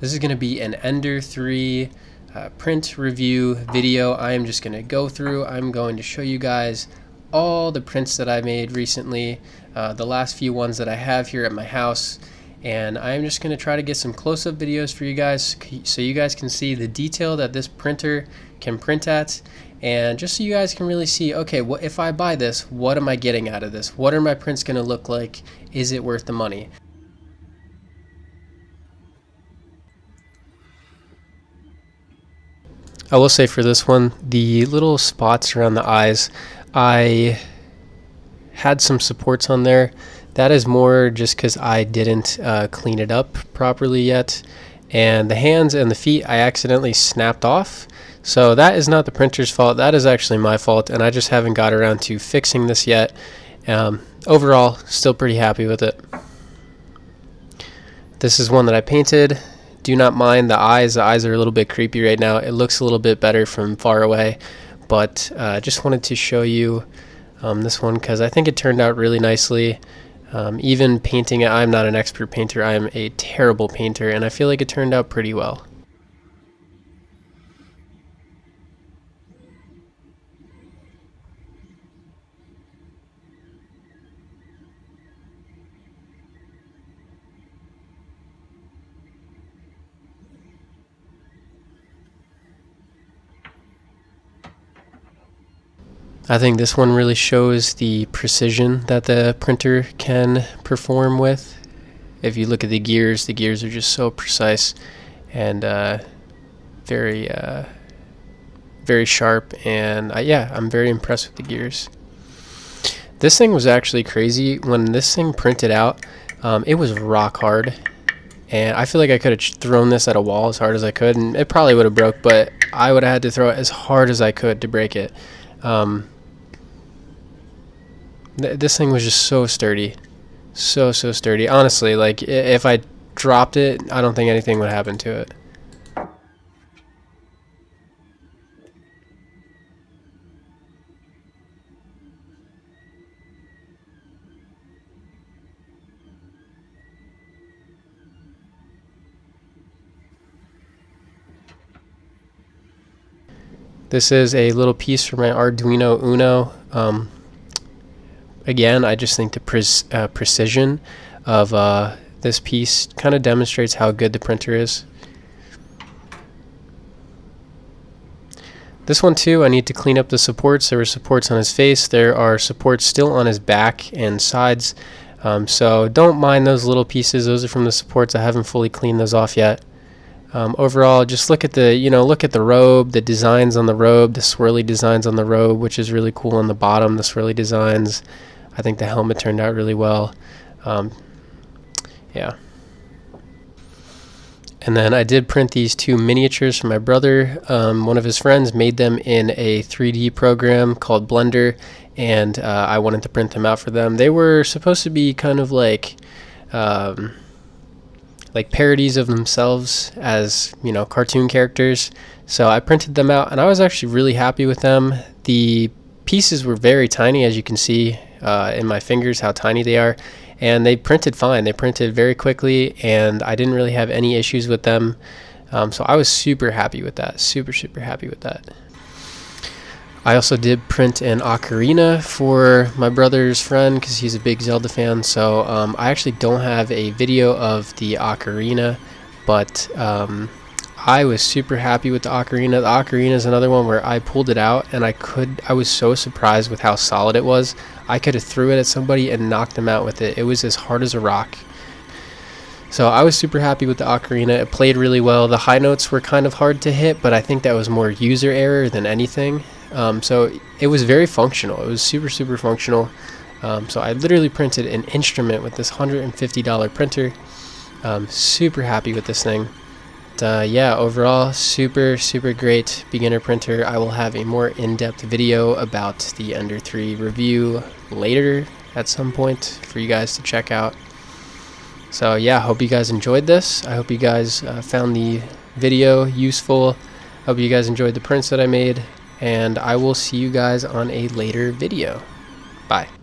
This is going to be an Ender 3 print review video. I am just going to go through. I'm going to show you guys all the prints that I made recently, the last few ones that I have here at my house. And I'm just going to try to get some close-up videos for you guys so you guys can see the detail that this printer can print at. And just so you guys can really see, okay, well, if I buy this, what am I getting out of this? What are my prints going to look like? Is it worth the money? I will say for this one, the little spots around the eyes, I had some supports on there. That is more just because I didn't clean it up properly yet. And the hands and the feet, I accidentally snapped off. So that is not the printer's fault. That is actually my fault, and I just haven't got around to fixing this yet. Overall, still pretty happy with it. This is one that I painted. Do not mind the eyes. The eyes are a little bit creepy right now. It looks a little bit better from far away, but I just wanted to show you this one because I think it turned out really nicely. Even painting it, I'm not an expert painter. I am a terrible painter, and I feel like it turned out pretty well. I think this one really shows the precision that the printer can perform with. If you look at the gears are just so precise and very sharp, and yeah, I'm very impressed with the gears. This thing was actually crazy. When this thing printed out, it was rock hard, and I feel like I could have thrown this at a wall as hard as I could, and it probably would have broke, but I would have had to throw it as hard as I could to break it. This thing was just so sturdy, so sturdy. Honestly, like if I dropped it, I don't think anything would happen to it. This is a little piece from my Arduino Uno. Again, I just think the precision of this piece kind of demonstrates how good the printer is. This one too, I need to clean up the supports. There were supports on his face. There are supports still on his back and sides. So don't mind those little pieces. Those are from the supports. I haven't fully cleaned those off yet. Overall, just look at the, look at the robe, the designs on the robe, the swirly designs on the robe, which is really cool on the bottom, the swirly designs. I think the helmet turned out really well. Yeah. And then I did print these two miniatures for my brother. One of his friends made them in a 3D program called Blender, and I wanted to print them out for them. They were supposed to be kind of like parodies of themselves as, cartoon characters. So I printed them out, and I was actually really happy with them. The pieces were very tiny, as you can see in my fingers how tiny they are, and they printed fine. They printed very quickly, and I didn't really have any issues with them. So I was super happy with that, super happy with that. I also did print an ocarina for my brother's friend because he's a big Zelda fan, so I actually don't have a video of the ocarina, but I was super happy with the ocarina. The ocarina is another one where I pulled it out, and I was so surprised with how solid it was. I could have threw it at somebody and knocked them out with it. It was as hard as a rock. So I was super happy with the ocarina. It played really well. The high notes were kind of hard to hit, but I think that was more user error than anything. So it was very functional. It was super functional. So I literally printed an instrument with this $150 printer. Super happy with this thing. Yeah, overall, super great beginner printer. I will have a more in-depth video about the Ender 3 review later at some point for you guys to check out. So yeah, hope you guys enjoyed this. I hope you guys found the video useful. Hope you guys enjoyed the prints that I made. And I will see you guys on a later video. Bye.